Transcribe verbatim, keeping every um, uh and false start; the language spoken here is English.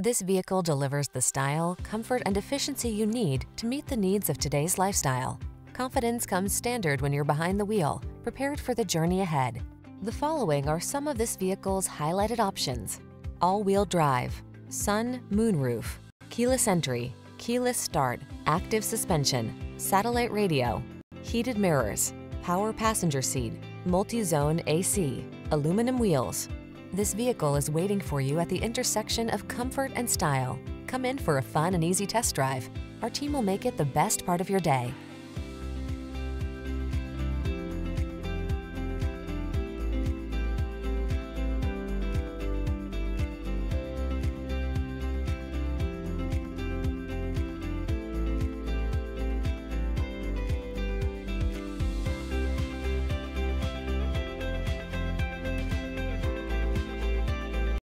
This vehicle delivers the style, comfort, and efficiency you need to meet the needs of today's lifestyle. Confidence comes standard when you're behind the wheel, prepared for the journey ahead. The following are some of this vehicle's highlighted options: all-wheel drive, sun, moonroof, keyless entry, keyless start, active suspension, satellite radio, heated mirrors, power passenger seat, multi-zone A C, aluminum wheels. This vehicle is waiting for you at the intersection of comfort and style. Come in for a fun and easy test drive. Our team will make it the best part of your day.